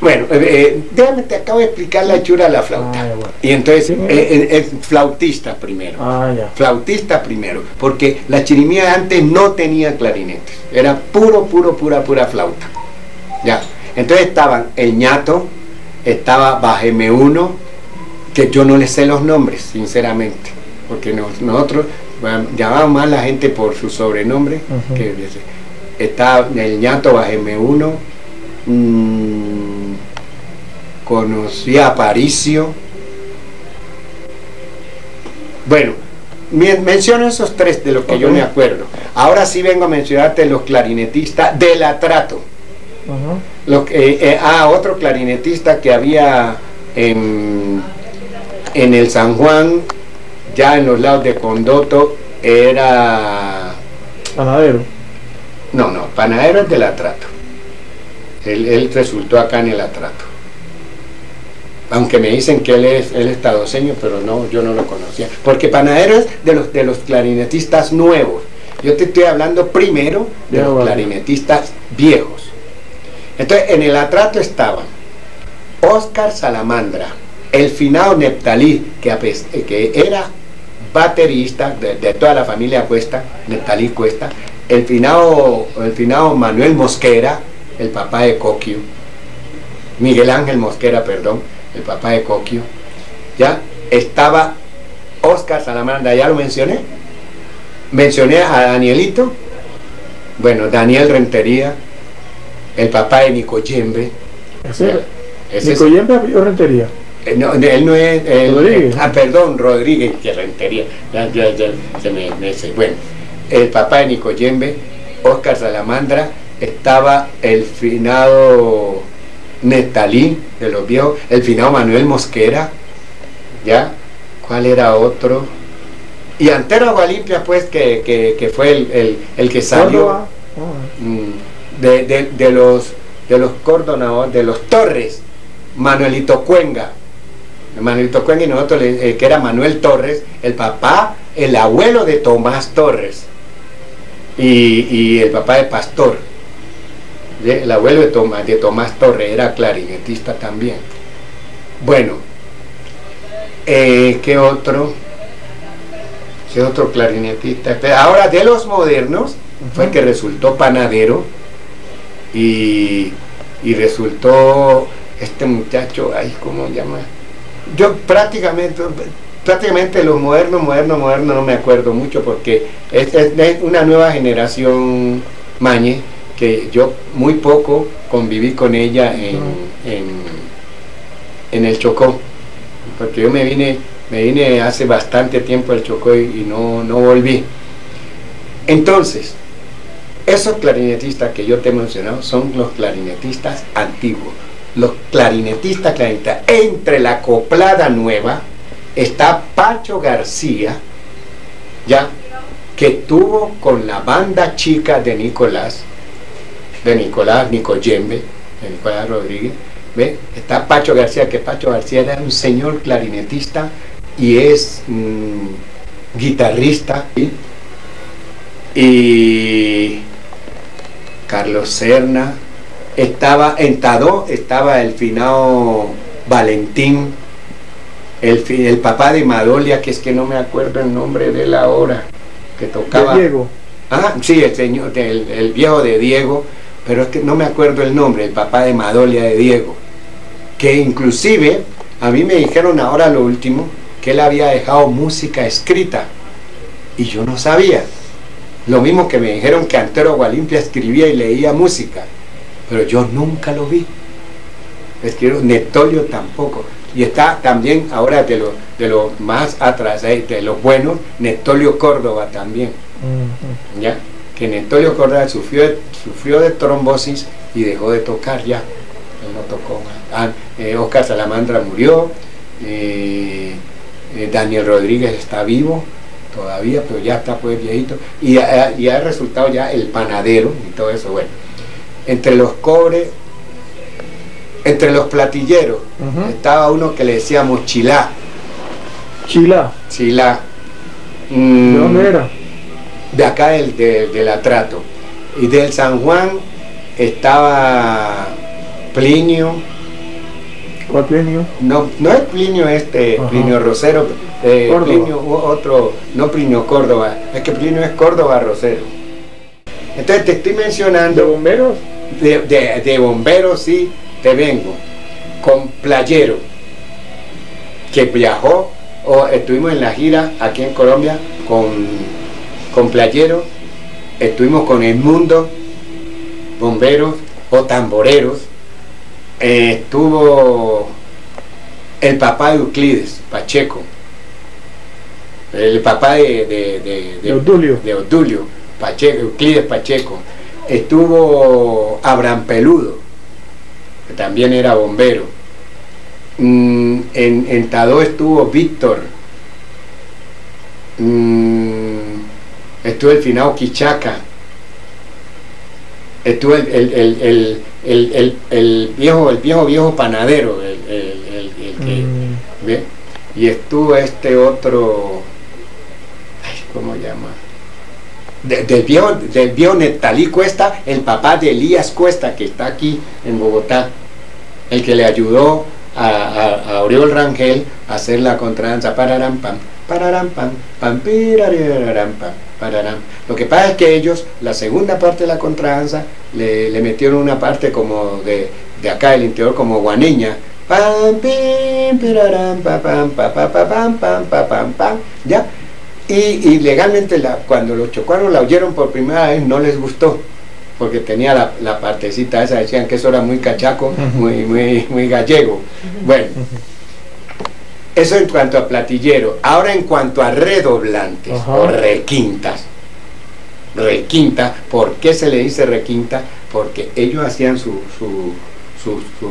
Bueno, déjame, te acabo de explicar la hechura de la flauta. Ah, bueno. Y entonces sí, es flautista primero. Ah, ya. Flautista primero, porque la chirimía de antes no tenía clarinetes, era pura flauta. Ya. Entonces estaban el ñato, estaba bajeme uno, que yo no le sé los nombres, sinceramente, porque nosotros llamábamos más a la gente por su sobrenombre. Uh-huh. Que estaba el ñato, bajeme uno. Conocí a Aparicio. Bueno, menciono esos tres de los que yo me acuerdo. Ahora sí vengo a mencionarte los clarinetistas de la Trato. Uh-huh. Otro clarinetista que había en el San Juan, ya en los lados de Condoto, era... Panadero. No, Panadero es de la Trato. Él resultó acá en el Atrato, aunque me dicen que él es tadoseño, pero no, yo no lo conocía, porque Panadero es de los clarinetistas nuevos. Yo te estoy hablando primero de los clarinetistas viejos. Entonces en el Atrato estaban Oscar Salamandra, el finado Neftalí, que era baterista de toda la familia Cuesta, Neftalí Cuesta, el finado Manuel Mosquera, el papá de Coquio, Miguel Ángel Mosquera, perdón, el papá de Coquio. Ya estaba Oscar Salamandra, ya lo mencioné. Mencioné a Danielito, bueno, Daniel Rentería, el papá de Nicoyembe. ¿Nicoyembe o Rentería? No, él no es... Rodríguez. Perdón, Rodríguez, que Rentería. Bueno, el papá de Nicoyembe, Oscar Salamandra. Estaba el finado Neftalí, de los viejos, el finado Manuel Mosquera, ¿ya? ¿Cuál era otro? Y Antero Agualimpia, pues, que fue el que salió de los Córdoba, de los Torres, Manuelito Cuenca. Manuelito Cuenca, y nosotros, que era Manuel Torres, el papá, el abuelo de Tomás Torres, y el papá de Pastor. El abuelo de Tomás Torres era clarinetista también. Bueno, ¿qué otro clarinetista? Ahora, de los modernos, uh-huh, fue que resultó Panadero y resultó este muchacho, ay, ¿cómo se llama? Yo prácticamente los modernos no me acuerdo mucho, porque es una nueva generación mañe, que yo muy poco conviví con ella en el Chocó, porque yo me vine hace bastante tiempo al Chocó y no volví. Entonces, esos clarinetistas que yo te he mencionado son los clarinetistas antiguos. Los clarinetistas. Entre la acoplada nueva está Pacho García, ya, que tuvo con la banda chica de Nicoyembe, de Nicolás Rodríguez. ¿Ve? Está Pacho García, que Pacho García era un señor clarinetista y es guitarrista, ¿sí? Y Carlos Serna. Estaba en Tadó, estaba el finado Valentín, el papá de Madolia, que es que no me acuerdo el nombre de él ahora, que tocaba Diego. Ah, sí, el viejo de Diego, pero es que no me acuerdo el nombre, el papá de Madolia de Diego, que inclusive a mí me dijeron ahora lo último que él había dejado música escrita y yo no sabía, lo mismo que me dijeron que Antero Agualimpia escribía y leía música, pero yo nunca lo vi. Escribió Netolio tampoco, y está también ahora de los más atrás, de los buenos, Neftalí Córdoba también. Uh-huh. Ya, que Neftalí Córdoba sufrió de trombosis y dejó de tocar ya. Él no tocó más. Oscar Salamandra murió, Daniel Rodríguez está vivo todavía, pero ya está pues viejito, y ha resultado ya el Panadero y todo eso. Bueno, entre los platilleros, uh-huh, estaba uno que le decíamos Chilá. ¿De dónde era? De acá del Atrato. Y del San Juan estaba Plinio ¿Cuál Plinio? No, no es Plinio este, ajá. Plinio Rosero, Plinio otro, no Plinio Córdoba, es que Plinio es Córdoba Rosero. Entonces te estoy mencionando... ¿De bomberos? De bomberos sí, te vengo, con Playero, que viajó, o estuvimos en la gira aquí en Colombia con Playero, estuvimos con El Mundo, bomberos o tamboreros, estuvo el papá de Euclides Pacheco, el papá de Odulio Pacheco, Euclides Pacheco, estuvo Abraham Peludo, que también era bombero, en Tadó estuvo Víctor, estuvo el finado Quichaca, estuvo el viejo panadero, el que, y estuvo este otro, ay, ¿cómo llama? Del viejo Neftalí Cuesta, el papá de Elías Cuesta, que está aquí en Bogotá, el que le ayudó a Oriol Rangel a hacer la contradanza pararam pam. Lo que pasa es que ellos, la segunda parte de la contradanza, le metieron una parte como de acá del interior, como guaneña. ¿Ya? Y legalmente, cuando los chocuanos la oyeron por primera vez, no les gustó, porque tenía la partecita esa, decían que eso era muy cachaco, muy gallego. Bueno, eso en cuanto a platillero. Ahora en cuanto a redoblantes, ajá, o requintas. Requinta, ¿por qué se le dice requinta? Porque ellos hacían su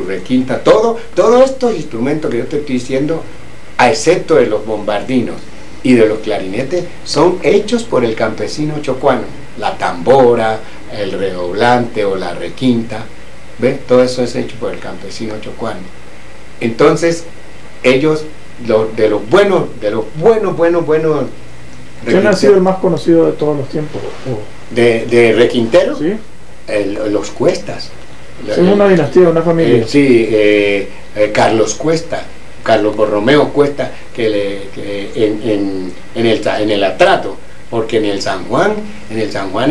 requinta. Todos estos instrumentos que yo te estoy diciendo, a excepto de los bombardinos y de los clarinetes, son hechos por el campesino chocuano. La tambora, el redoblante o la requinta, ¿ves? Todo eso es hecho por el campesino chocuano. Entonces, ellos... De los buenos. ¿Quién ha sido el más conocido de todos los tiempos? ¿De requintero? Sí. Los Cuestas. Es una dinastía, una familia. Carlos Cuesta, Carlos Borromeo Cuesta, en el atrato, porque en el San Juan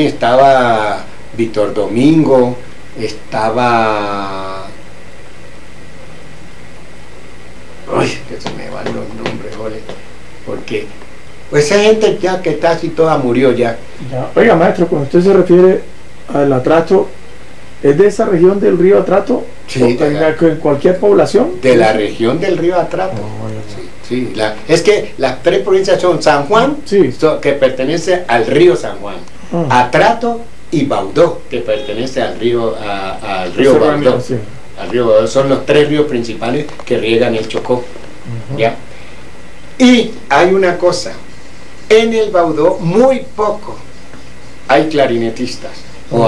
estaba Víctor Domingo, estaba... Uy, que se me van los nombres, ole, porque pues esa gente ya que está así toda murió ya. Oiga, maestro, cuando usted se refiere al atrato, ¿es de esa región del río Atrato? Sí, ¿en cualquier población? De la región del río Atrato. Oh, sí, es que las tres provincias son San Juan, sí, que pertenece al río San Juan, Atrato y Baudó, que pertenece al río Baudó. Son los tres ríos principales que riegan el Chocó. ¿Ya? Y hay una cosa, en el Baudó muy poco hay clarinetistas, o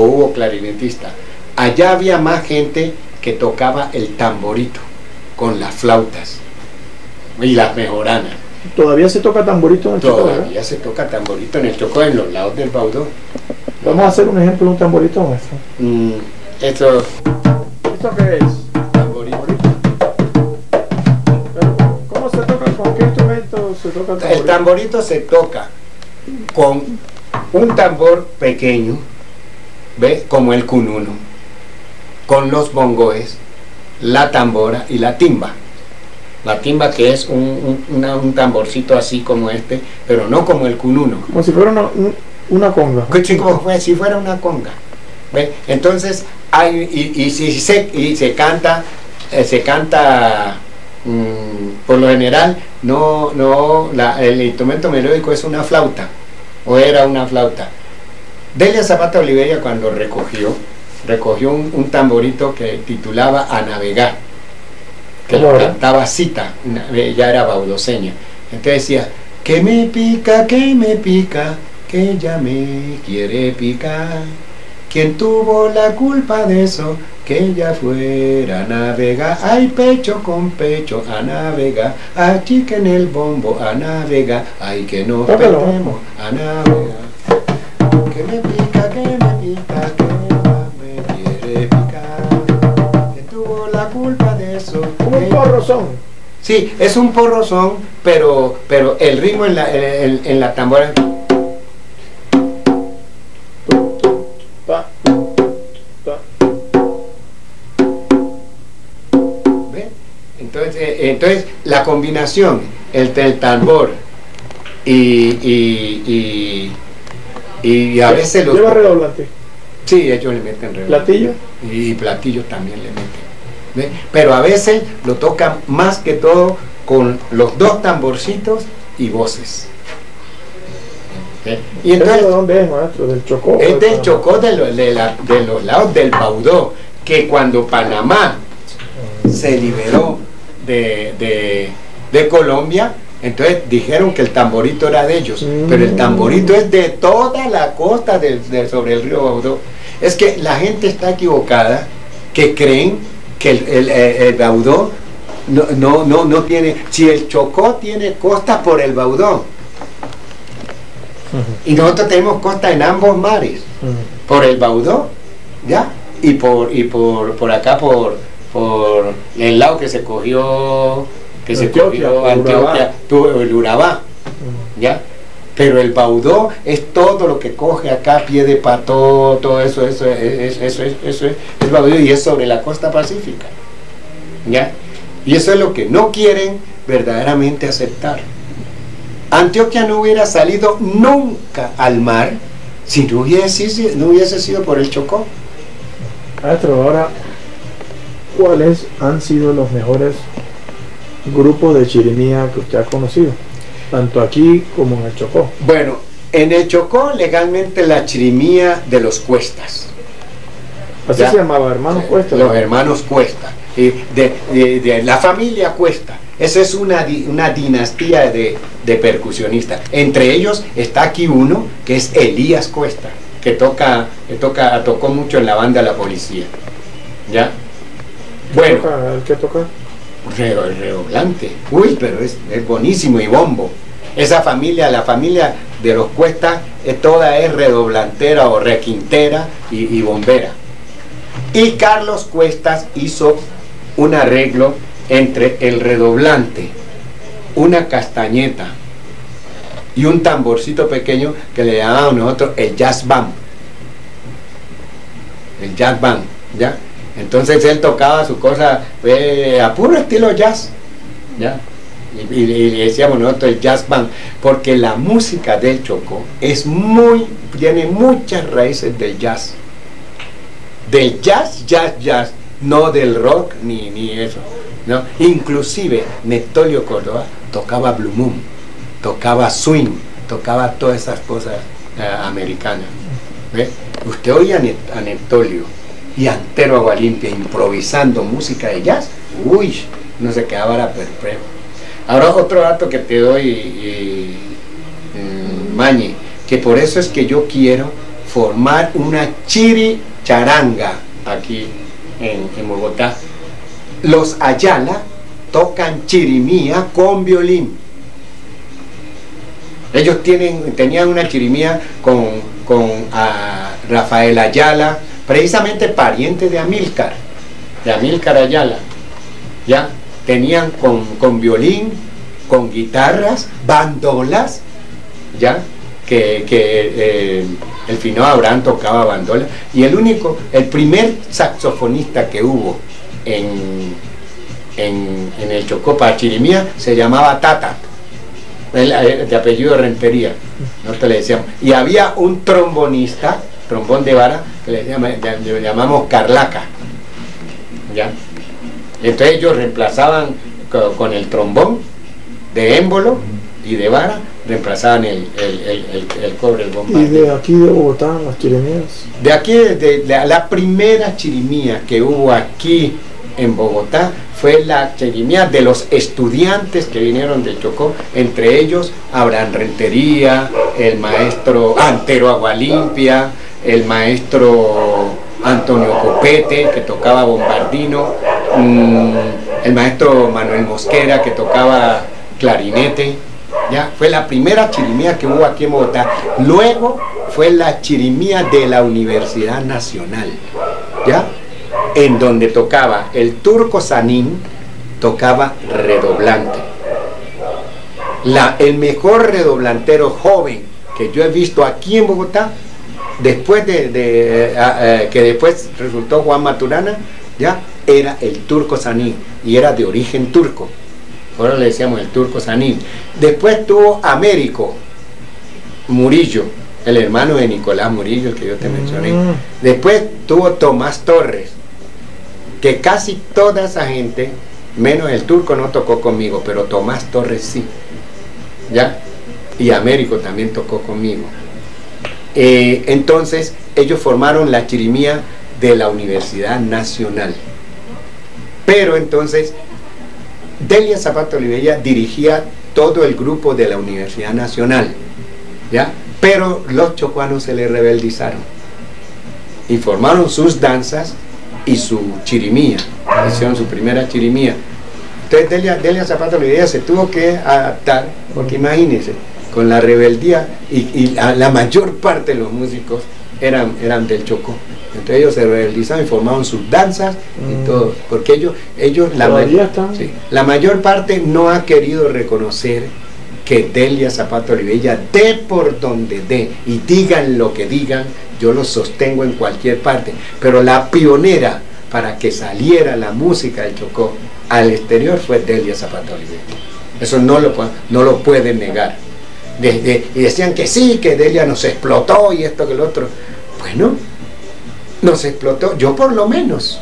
hubo clarinetistas. Allá había más gente que tocaba el tamborito con las flautas y las mejoranas. ¿Todavía se toca tamborito en el Chocó? Todavía se toca tamborito en el Chocó, en los lados del Baudó. ¿Vamos a hacer un ejemplo de un tamborito, maestro? Esto... ¿Esto qué es? Tamborito. ¿Cómo se toca? ¿Con qué instrumento se toca el tamborito? El tamborito se toca con un tambor pequeño, ¿ves? Como el cununo, con los bongoes, la tambora y la timba. La timba, que es un tamborcito así como este, pero no como el cununo. Como si fuera una conga. Como si fuera una conga. ¿Ves? Entonces, se canta, por lo general, el instrumento melódico es una flauta, o era una flauta. Delia Zapata Olivella, cuando recogió un tamborito que titulaba A Navegar, que lo cantaba Cita, ella era baudoseña. Entonces decía, que me pica, que ella me quiere picar. ¿Quién tuvo la culpa de eso? Que ella fuera a navegar. Ay, pecho con pecho a navegar. Achiquen el bombo a navegar. Ay, que nos perdemos a navegar. Que me pica, que me quiere picar. ¿Quién tuvo la culpa de eso? porrozón. Sí, es un porrozón, pero el ritmo en la tambora... ¿Ven? Entonces, la combinación entre el tambor y a veces los... ¿Lleva redoblante? Sí, ellos le meten redoblante. ¿Platillo? Y platillo también le meten. ¿Ven? Pero a veces lo tocan más que todo con los dos tamborcitos y voces. ¿Ven? Y entonces, ¿de dónde es, maestro? ¿Del Chocó? Es del Chocó, de los lados del Baudó, que cuando Panamá se liberó de Colombia, entonces dijeron que el tamborito era de ellos, pero el tamborito es de toda la costa sobre el río Baudó. Es que la gente está equivocada, que creen que el Baudó no tiene... Si el Chocó tiene costa por el Baudó, y nosotros tenemos costa en ambos mares, por el Baudó, ¿ya? Y por acá, por el lado que se cogió, Antioquia, el Urabá, ¿ya? Pero el Baudó es todo lo que coge acá, Pie de Pato, todo eso es Baudó, y es sobre la costa pacífica, ¿ya? Y eso es lo que no quieren verdaderamente aceptar. Antioquia no hubiera salido nunca al mar si no hubiese sido por el Chocó. Maestro, ahora, ¿cuáles han sido los mejores grupos de chirimía que usted ha conocido, tanto aquí como en el Chocó? Bueno, en el Chocó legalmente la chirimía de los Cuestas. Así se llamaba, hermanos Cuesta. Los hermanos Cuesta, de la familia Cuesta. Esa es una dinastía de percusionistas. Entre ellos está aquí uno que es Elías Cuesta, que tocó mucho en la banda La Policía. ¿Ya? Bueno. ¿Qué toca? Redoblante. Uy, pero es buenísimo, y bombo. Esa familia, la familia de los Cuestas, toda es redoblantera o requintera y bombera. Y Carlos Cuestas hizo un arreglo entre el redoblante, una castañeta y un tamborcito pequeño que le llamaban nosotros el jazz band. El jazz band, ¿ya? Entonces él tocaba su cosa a puro estilo jazz, ¿ya? Y le decíamos nosotros el jazz band, porque la música del Chocó tiene muchas raíces del jazz. Del jazz, no del rock ni eso, ¿no? Inclusive Neftalí Córdoba tocaba Blue Moon, tocaba swing, tocaba todas esas cosas americanas. ¿Ve? Usted oye a Neftalí y Antero Agualimpia improvisando música de jazz, uy, no se quedaba la perplejo. Ahora, otro dato que te doy, Mañe, que por eso es que yo quiero formar una chiricharanga aquí en Bogotá. Los Ayala tocan chirimía con violín. Ellos tenían una chirimía con Rafael Ayala, precisamente pariente de Amílcar Ayala, ¿ya? Tenían con violín, con guitarras, bandolas, ¿ya? Que el finado Abraham tocaba bandola, y el primer saxofonista que hubo en el Chocó para chirimía se llamaba Tata, de apellido Rentería, nosotros le decíamos. Y había un trombonista, trombón de vara, que le llamamos Carlaca, ¿ya? Entonces ellos reemplazaban con el trombón de émbolo y de vara, reemplazaban el cobre, el bomba. ¿Y de aquí de Bogotá las chirimías? De aquí, la primera chirimía que hubo aquí en Bogotá fue la chirimía de los estudiantes que vinieron del Chocó, entre ellos Abraham Rentería, el maestro Antero Agualimpia, el maestro Antonio Copete, que tocaba bombardino, el maestro Manuel Mosquera, que tocaba clarinete, ¿ya? Fue la primera chirimía que hubo aquí en Bogotá. Luego fue la chirimía de la Universidad Nacional, ¿ya? En donde tocaba el Turco Sanín, tocaba redoblante. El mejor redoblantero joven que yo he visto aquí en Bogotá, después que después resultó Juan Maturana, ya era el Turco Sanín, y era de origen turco. Ahora le decíamos el Turco Sanín. Después tuvo Américo Murillo, el hermano de Nicolás Murillo que yo te mencioné. Después tuvo Tomás Torres, que casi toda esa gente, menos el Turco, no tocó conmigo, pero Tomás Torres sí, ¿ya? Y Américo también tocó conmigo. Entonces ellos formaron la chirimía de la Universidad Nacional. Pero entonces Delia Zapata Olivella dirigía todo el grupo de la Universidad Nacional, ¿ya? Pero los chocuanos se le rebeldizaron y formaron sus danzas y su chirimía, hicieron su primera chirimía. Entonces Delia Zapata Olivella se tuvo que adaptar, porque imagínense, con la rebeldía, y la mayor parte de los músicos eran del Chocó. Entonces ellos se rebeldizaron y formaron sus danzas y todo, porque ellos la mayor parte no ha querido reconocer que Delia Zapata Olivella, dé por donde dé y digan lo que digan, yo lo sostengo en cualquier parte, pero la pionera para que saliera la música del Chocó al exterior fue Delia Zapata Olivella. Eso no lo pueden negar. Y decían que sí, que Delia nos explotó y esto que el otro. Bueno, nos explotó. Yo por lo menos,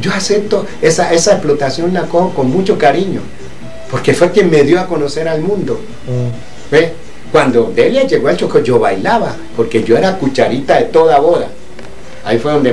yo acepto esa explotación, la cojo con mucho cariño, porque fue quien me dio a conocer al mundo. ¿Ves? Cuando Delia llegó al Chocó yo bailaba, porque yo era cucharita de toda boda. Ahí fue donde